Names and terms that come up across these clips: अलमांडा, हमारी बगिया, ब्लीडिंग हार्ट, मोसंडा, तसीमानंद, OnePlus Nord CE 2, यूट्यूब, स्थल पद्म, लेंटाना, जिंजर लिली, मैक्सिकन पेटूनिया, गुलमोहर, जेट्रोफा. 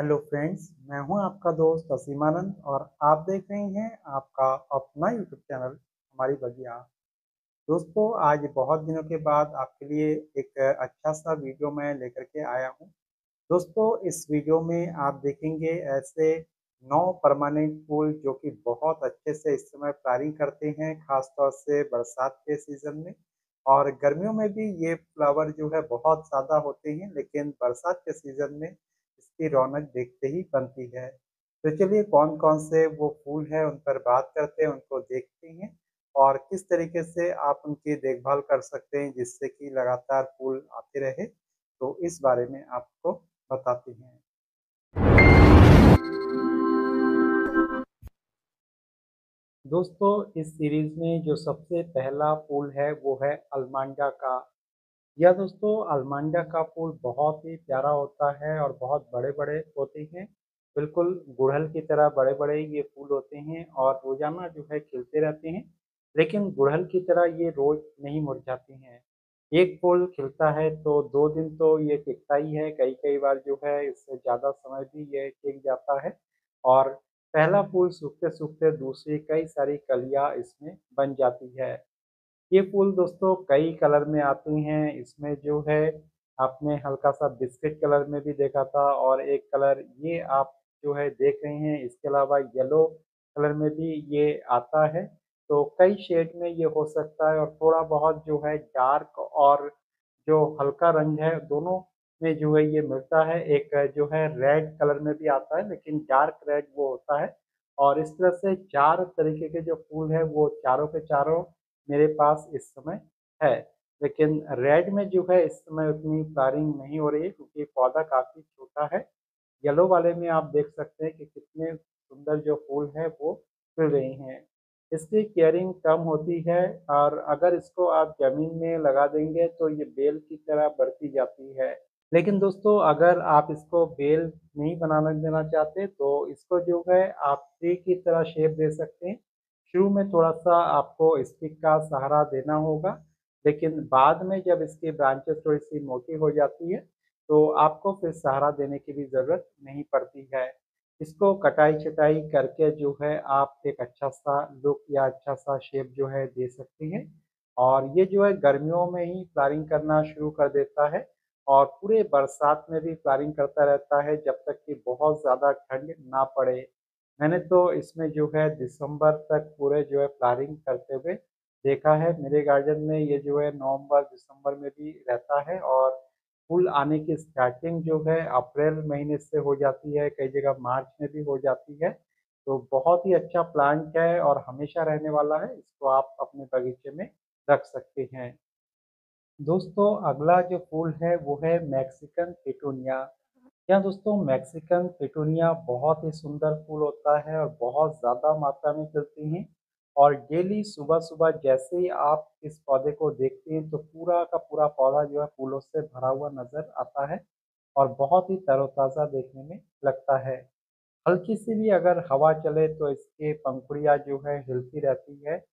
Hello friends, मैं हूं आपका दोस्त तसीमानंद और आप देख रहे हैं आपका अपना यूट्यूब चैनल हमारी बगिया। दोस्तों, आज बहुत दिनों के बाद आपके लिए एक अच्छा सा वीडियो मैं लेकर के आया हूं। दोस्तों, इस वीडियो में आप देखेंगे ऐसे 9 परमानेंट फूल जो कि बहुत अच्छे से इस समय फ्लावरिंग करते हैं, ख़ासतौर से बरसात के सीज़न में। और गर्मियों में भी ये फ्लावर जो है बहुत ज़्यादा होते हैं, लेकिन बरसात के सीज़न में इसकी रौनक देखते ही बनती है। तो चलिए, कौन कौन से वो फूल है उन पर बात करते हैं, उनको देखते हैं और किस तरीके से आप उनकी देखभाल कर सकते हैं जिससे कि लगातार फूल आते रहे। तो इस बारे में आपको बताते हैं। दोस्तों, इस सीरीज में जो सबसे पहला फूल है वो है अलमांडा का। यह दोस्तों अलमांडा का फूल बहुत ही प्यारा होता है और बहुत बड़े बड़े होते हैं, बिल्कुल गुड़हल की तरह बड़े बड़े ये फूल होते हैं और रोज़ाना जो है खिलते रहते हैं। लेकिन गुड़हल की तरह ये रोज़ नहीं मुरझाते हैं। एक फूल खिलता है तो 2 दिन तो ये टिकता ही है, कई बार जो है इससे ज़्यादा समय भी ये टिक जाता है। और पहला फूल सूखते सूखते दूसरी कई सारी कलियाँ इसमें बन जाती है। ये फूल दोस्तों कई कलर में आते हैं। इसमें जो है आपने हल्का सा बिस्किट कलर में भी देखा था और एक कलर ये आप जो है देख रहे हैं। इसके अलावा येलो कलर में भी ये आता है। तो कई शेड में ये हो सकता है और थोड़ा बहुत जो है डार्क और जो हल्का रंग है दोनों में जो है ये मिलता है। एक जो है रेड कलर में भी आता है, लेकिन डार्क रेड वो होता है। और इस तरह से 4 तरीके के जो फूल है वो चारों के चारों मेरे पास इस समय है। लेकिन रेड में जो है इस समय उतनी फ्लावरिंग नहीं हो रही है क्योंकि पौधा काफ़ी छोटा है। येलो वाले में आप देख सकते हैं कि कितने सुंदर जो फूल है वो खिल रहे हैं। इसकी केयरिंग कम होती है और अगर इसको आप ज़मीन में लगा देंगे तो ये बेल की तरह बढ़ती जाती है। लेकिन दोस्तों, अगर आप इसको बेल नहीं बनाने देना चाहते तो इसको जो है आप ट्री की तरह शेप दे सकते हैं। शुरू में थोड़ा सा आपको स्टिक का सहारा देना होगा, लेकिन बाद में जब इसकी ब्रांचेस थोड़ी सी मोटी हो जाती है तो आपको फिर सहारा देने की भी ज़रूरत नहीं पड़ती है। इसको कटाई छटाई करके जो है आप एक अच्छा सा लुक या अच्छा सा शेप जो है दे सकते हैं। और ये जो है गर्मियों में ही फ्लावरिंग करना शुरू कर देता है और पूरे बरसात में भी फ्लावरिंग करता रहता है जब तक कि बहुत ज़्यादा ठंड ना पड़े। मैंने तो इसमें जो है दिसंबर तक पूरे जो है फ्लावरिंग करते हुए देखा है। मेरे गार्डन में ये जो है नवंबर दिसंबर में भी रहता है और फूल आने की स्टार्टिंग जो है अप्रैल महीने से हो जाती है, कई जगह मार्च में भी हो जाती है। तो बहुत ही अच्छा प्लांट है और हमेशा रहने वाला है। इसको आप अपने बगीचे में रख सकते हैं। दोस्तों, अगला जो फूल है वो है मैक्सिकन पेटूनिया। यह दोस्तों मैक्सिकन पेटूनिया बहुत ही सुंदर फूल होता है और बहुत ज़्यादा मात्रा में खिलते हैं। और डेली सुबह सुबह जैसे ही आप इस पौधे को देखते हैं तो पूरा का पूरा पौधा जो है फूलों से भरा हुआ नज़र आता है और बहुत ही तरोताज़ा देखने में लगता है। हल्की सी भी अगर हवा चले तो इसके पंखुड़ियाँ जो है हिलती रहती है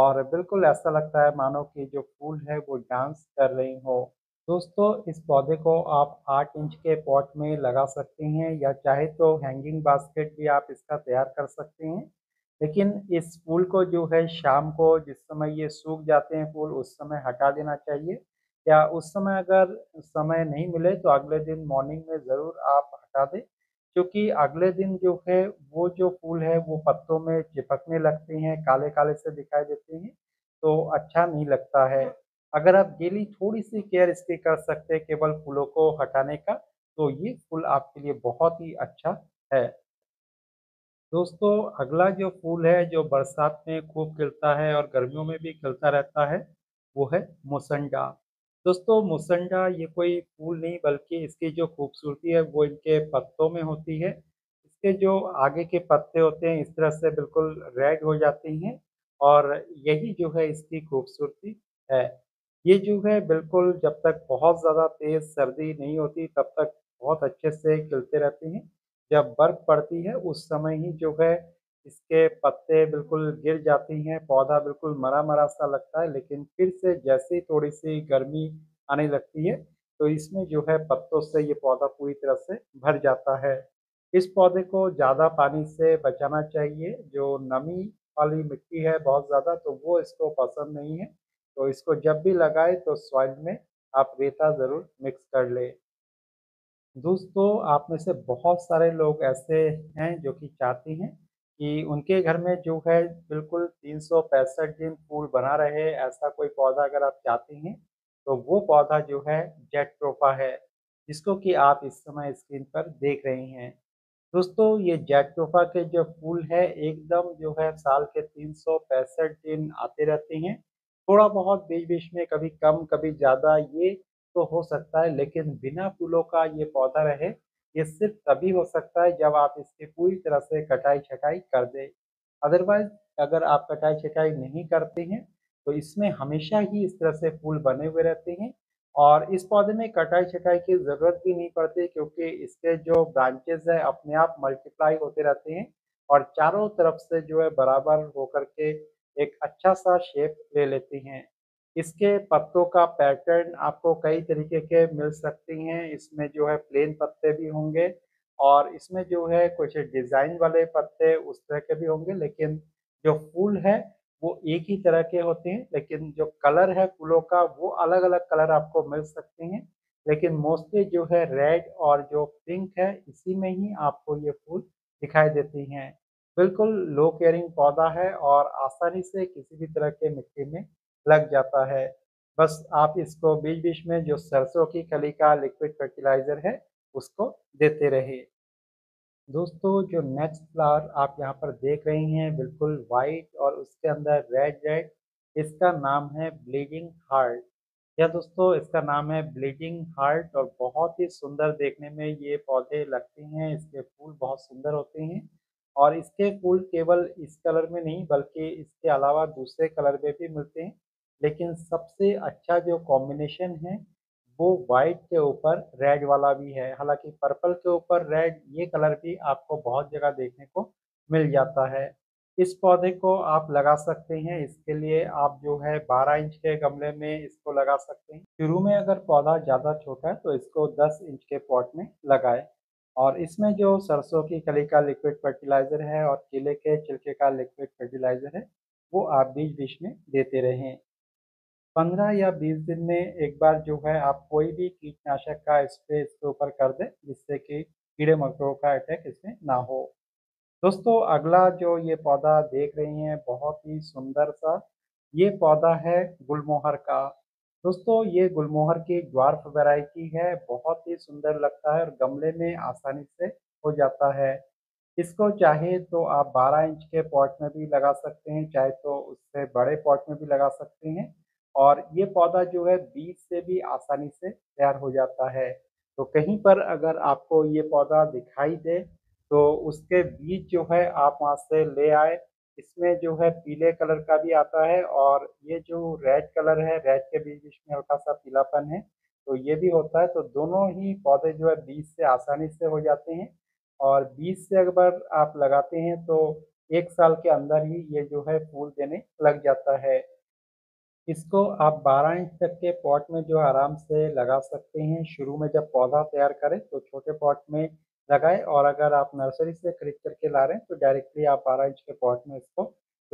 और बिल्कुल ऐसा लगता है मानो कि जो फूल है वो डांस कर रही हो। दोस्तों, इस पौधे को आप 8 इंच के पॉट में लगा सकते हैं या चाहे तो हैंगिंग बास्केट भी आप इसका तैयार कर सकते हैं। लेकिन इस फूल को जो है शाम को जिस समय ये सूख जाते हैं फूल उस समय हटा देना चाहिए, या उस समय अगर समय नहीं मिले तो अगले दिन मॉर्निंग में ज़रूर आप हटा दें, क्योंकि अगले दिन जो है वो जो फूल है वो पत्तों में चिपकने लगते हैं, काले काले से दिखाई देते हैं, तो अच्छा नहीं लगता है। अगर आप डेली थोड़ी सी केयर इसकी कर सकते हैं केवल फूलों को हटाने का, तो ये फूल आपके लिए बहुत ही अच्छा है। दोस्तों, अगला जो फूल है जो बरसात में खूब खिलता है और गर्मियों में भी खिलता रहता है वो है मोसंडा। दोस्तों, मोसंडा ये कोई फूल नहीं बल्कि इसकी जो खूबसूरती है वो इनके पत्तों में होती है। इसके जो आगे के पत्ते होते हैं इस तरह से बिल्कुल रेड हो जाते हैं और यही जो है इसकी खूबसूरती है। ये जो है बिल्कुल जब तक बहुत ज़्यादा तेज़ सर्दी नहीं होती तब तक बहुत अच्छे से खिलते रहते हैं। जब बर्फ़ पड़ती है उस समय ही जो है इसके पत्ते बिल्कुल गिर जाते हैं, पौधा बिल्कुल मरा मरा सा लगता है। लेकिन फिर से जैसे ही थोड़ी सी गर्मी आने लगती है तो इसमें जो है पत्तों से ये पौधा पूरी तरह से भर जाता है। इस पौधे को ज़्यादा पानी से बचाना चाहिए। जो नमी वाली मिट्टी है बहुत ज़्यादा, तो वो इसको पसंद नहीं है। तो इसको जब भी लगाए तो सॉइल में आप रेता ज़रूर मिक्स कर ले। दोस्तों, आप में से बहुत सारे लोग ऐसे हैं जो कि चाहते हैं कि उनके घर में जो है बिल्कुल 365 दिन फूल बना रहे। ऐसा कोई पौधा अगर आप चाहते हैं तो वो पौधा जो है जेट्रोफा है, जिसको कि आप इस समय स्क्रीन पर देख रहे हैं। दोस्तों, ये जेट्रोफा के जो फूल है एकदम जो है साल के 365 दिन आते रहते हैं। थोड़ा बहुत बीच बीच में कभी कम कभी ज़्यादा ये तो हो सकता है, लेकिन बिना फूलों का ये पौधा रहे ये सिर्फ तभी हो सकता है जब आप इसकी पूरी तरह से कटाई छटाई कर दें। अदरवाइज अगर आप कटाई छटाई नहीं करते हैं तो इसमें हमेशा ही इस तरह से फूल बने हुए रहते हैं। और इस पौधे में कटाई छटाई की ज़रूरत भी नहीं पड़ती, क्योंकि इसके जो ब्रांचेज है अपने आप मल्टीप्लाई होते रहते हैं और चारों तरफ से जो है बराबर होकर के एक अच्छा सा शेप ले लेते हैं। इसके पत्तों का पैटर्न आपको कई तरीके के मिल सकते हैं। इसमें जो है प्लेन पत्ते भी होंगे और इसमें जो है कुछ डिज़ाइन वाले पत्ते उस तरह के भी होंगे, लेकिन जो फूल है वो एक ही तरह के होते हैं। लेकिन जो कलर है फूलों का वो अलग अलग कलर आपको मिल सकते हैं, लेकिन मोस्टली जो है रेड और जो पिंक है इसी में ही आपको ये फूल दिखाई देती हैं। बिल्कुल लो केयरिंग पौधा है और आसानी से किसी भी तरह के मिट्टी में लग जाता है। बस आप इसको बीच बीच में जो सरसों की खली का लिक्विड फर्टिलाइज़र है उसको देते रहे। दोस्तों, जो नेक्स्ट फ्लावर आप यहाँ पर देख रहे हैं बिल्कुल वाइट और उसके अंदर रेड, इसका नाम है ब्लीडिंग हार्ट। या दोस्तों, इसका नाम है ब्लीडिंग हार्ट और बहुत ही सुंदर देखने में ये पौधे लगते हैं। इसके फूल बहुत सुंदर होते हैं और इसके फूल केवल इस कलर में नहीं बल्कि इसके अलावा दूसरे कलर में भी मिलते हैं, लेकिन सबसे अच्छा जो कॉम्बिनेशन है वो वाइट के ऊपर रेड वाला भी है। हालांकि पर्पल के ऊपर रेड ये कलर भी आपको बहुत जगह देखने को मिल जाता है। इस पौधे को आप लगा सकते हैं। इसके लिए आप जो है 12 इंच के गमले में इसको लगा सकते हैं। शुरू में अगर पौधा ज़्यादा छोटा है तो इसको 10 इंच के पॉट में लगाएं। और इसमें जो सरसों की खली का लिक्विड फर्टिलाइज़र है और केले के छिलके का लिक्विड फर्टिलाइज़र है वो आप बीच बीच में देते रहें। 15 या 20 दिन में एक बार जो है आप कोई भी कीटनाशक का स्प्रे इसके ऊपर कर दें, जिससे कि कीड़े मकोड़ों का अटैक इसमें ना हो। दोस्तों, अगला जो ये पौधा देख रहे हैं बहुत ही सुंदर सा ये पौधा है गुलमोहर का। दोस्तों, ये गुलमोहर की ड्वार्फ वैरायटी है, बहुत ही सुंदर लगता है और गमले में आसानी से हो जाता है। इसको चाहे तो आप 12 इंच के पॉट में भी लगा सकते हैं, चाहे तो उससे बड़े पॉट में भी लगा सकते हैं। और ये पौधा जो है बीज से भी आसानी से तैयार हो जाता है। तो कहीं पर अगर आपको ये पौधा दिखाई दे तो उसके बीज जो है आप वहाँ से ले आए। इसमें जो है पीले कलर का भी आता है और ये जो रेड कलर है रेड के बीच बीच में हल्का सा पीलापन है तो ये भी होता है। तो दोनों ही पौधे जो है बीज से आसानी से हो जाते हैं। और बीज से अगर आप लगाते हैं तो 1 साल के अंदर ही ये जो है फूल देने लग जाता है। इसको आप 12 इंच तक के पॉट में जो आराम से लगा सकते हैं। शुरू में जब पौधा तैयार करें तो छोटे पॉट में लगाएं, और अगर आप नर्सरी से खरीद करके ला रहे हैं तो डायरेक्टली आप 12 इंच के पॉट में इसको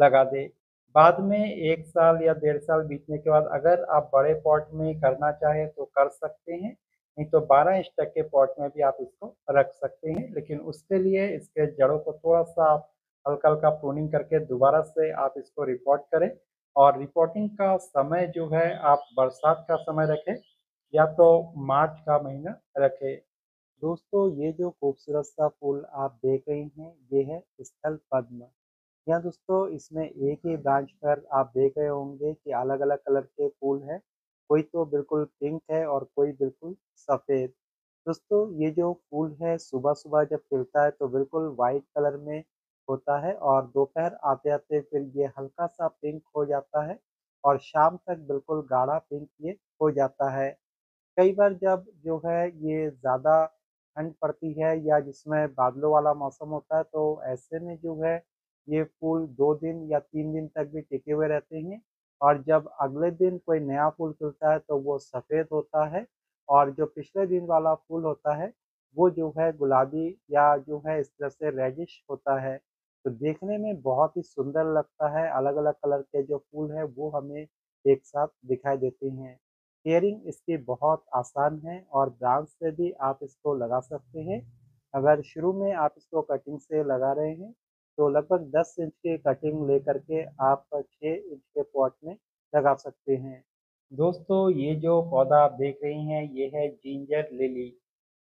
लगा दें। बाद में 1 साल या 1.5 साल बीतने के बाद अगर आप बड़े पॉट में करना चाहें तो कर सकते हैं, नहीं तो 12 इंच तक के पॉट में भी आप इसको रख सकते हैं। लेकिन उसके लिए इसके जड़ों को थोड़ा सा आप हल्का हल्का प्रूनिंग करके दोबारा से आप इसको रिपोर्ट करें। और रिपोर्टिंग का समय जो है आप बरसात का समय रखें या तो मार्च का महीना रखें। दोस्तों, ये जो खूबसूरत सा फूल आप देख रहे हैं ये है स्थल पद्म। या दोस्तों, इसमें एक ही ब्रांच पर आप देख रहे होंगे कि अलग अलग कलर के फूल है, कोई तो बिल्कुल पिंक है और कोई बिल्कुल सफ़ेद। दोस्तों, ये जो फूल है सुबह सुबह जब खिलता है तो बिल्कुल वाइट कलर में होता है और दोपहर आते आते फिर ये हल्का सा पिंक हो जाता है और शाम तक बिल्कुल गाढ़ा पिंक ये हो जाता है। कई बार जब जो है ये ज़्यादा ठंड पड़ती है या जिसमें बादलों वाला मौसम होता है तो ऐसे में जो है ये फूल 2 दिन या 3 दिन तक भी टिके हुए रहते हैं। और जब अगले दिन कोई नया फूल खिलता है तो वो सफ़ेद होता है और जो पिछले दिन वाला फूल होता है वो जो है गुलाबी या जो है इस तरह से रेडिश होता है, तो देखने में बहुत ही सुंदर लगता है। अलग अलग कलर के जो फूल है वो हमें एक साथ दिखाई देते हैं। केयरिंग इसकी बहुत आसान है और ब्रांच से भी आप इसको लगा सकते हैं। अगर शुरू में आप इसको कटिंग से लगा रहे हैं तो लगभग 10 इंच की कटिंग लेकर के आप 6 इंच के पॉट में लगा सकते हैं। दोस्तों ये जो पौधा आप देख रहे हैं ये है जिंजर लिली।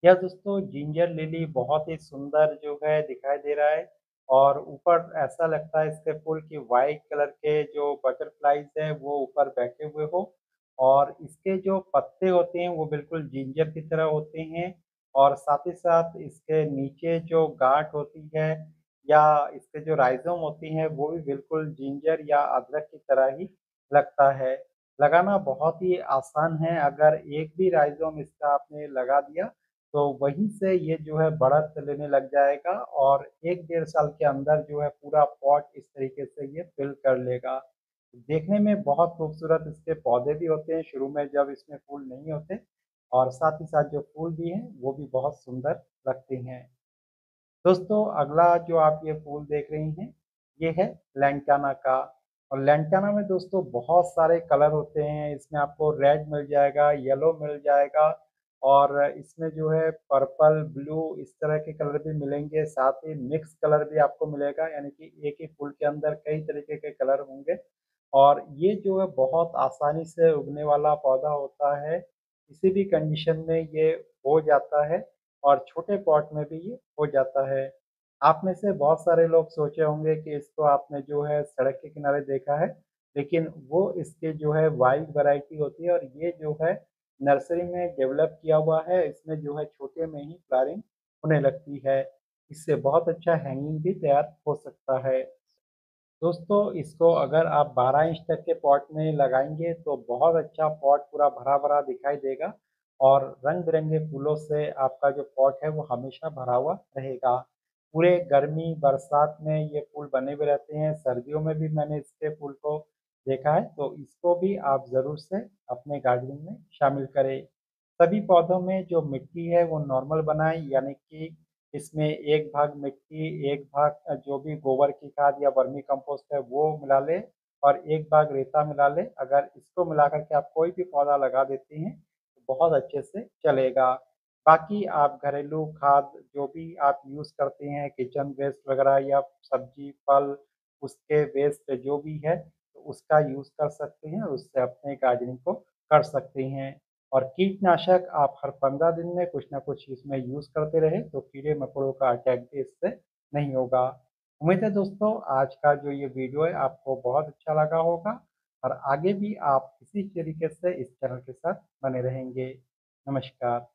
यह दोस्तों जिंजर लिली बहुत ही सुंदर जो है दिखाई दे रहा है और ऊपर ऐसा लगता है इसके फूल की वाइट कलर के जो बटरफ्लाइज है वो ऊपर बैठे हुए हो, और इसके जो पत्ते होते हैं वो बिल्कुल जिंजर की तरह होते हैं, और साथ ही साथ इसके नीचे जो गांठ होती है या इसके जो राइजोम होती हैं वो भी बिल्कुल जिंजर या अदरक की तरह ही लगता है। लगाना बहुत ही आसान है। अगर एक भी राइजोम इसका आपने लगा दिया तो वहीं से ये जो है बढ़त लेने लग जाएगा और 1-1.5 साल के अंदर जो है पूरा पॉट इस तरीके से ये फिल कर लेगा। देखने में बहुत खूबसूरत इसके पौधे भी होते हैं शुरू में जब इसमें फूल नहीं होते, और साथ ही साथ जो फूल भी हैं वो भी बहुत सुंदर लगते हैं। दोस्तों अगला जो आप ये फूल देख रहे हैं ये है लेंटाना का, और लेंटाना में दोस्तों बहुत सारे कलर होते हैं। इसमें आपको रेड मिल जाएगा, येलो मिल जाएगा, और इसमें जो है पर्पल, ब्लू इस तरह के कलर भी मिलेंगे, साथ ही मिक्स कलर भी आपको मिलेगा, यानी कि एक ही फूल के अंदर कई तरीके के कलर होंगे। और ये जो है बहुत आसानी से उगने वाला पौधा होता है, किसी भी कंडीशन में ये हो जाता है और छोटे पॉट में भी ये हो जाता है। आप में से बहुत सारे लोग सोचे होंगे कि इसको आपने जो है सड़क के किनारे देखा है, लेकिन वो इसके जो है वाइल्ड वैरायटी होती है और ये जो है नर्सरी में डेवलप किया हुआ है। इसमें जो है छोटे में ही फ्लावरिंग होने लगती है, इससे बहुत अच्छा हैंगिंग भी तैयार हो सकता है। दोस्तों इसको अगर आप 12 इंच तक के पॉट में लगाएंगे तो बहुत अच्छा पॉट पूरा भरा भरा दिखाई देगा और रंग बिरंगे फूलों से आपका जो पॉट है वो हमेशा भरा हुआ रहेगा। पूरे गर्मी बरसात में ये फूल बने हुए रहते हैं, सर्दियों में भी मैंने इसके फूल को देखा है, तो इसको भी आप ज़रूर से अपने गार्डनिंग में शामिल करें। सभी पौधों में जो मिट्टी है वो नॉर्मल बनाएं, यानी कि इसमें एक भाग मिट्टी, एक भाग जो भी गोबर की खाद या वर्मी कंपोस्ट है वो मिला ले और एक भाग रेता मिला ले। अगर इसको मिला करके आप कोई भी पौधा लगा देते हैं तो बहुत अच्छे से चलेगा। बाकी आप घरेलू खाद जो भी आप यूज़ करते हैं, किचन वेस्ट वगैरह या सब्जी फल उसके वेस्ट जो भी है उसका यूज़ कर सकते हैं और उससे अपने गार्डनिंग को कर सकते हैं। और कीटनाशक आप हर 15 दिन में कुछ ना कुछ इसमें यूज़ करते रहे तो कीड़े मकोड़ों का अटैक भी इससे नहीं होगा। उम्मीद है दोस्तों आज का जो ये वीडियो है आपको बहुत अच्छा लगा होगा, और आगे भी आप इसी तरीके से इस चैनल के साथ बने रहेंगे। नमस्कार।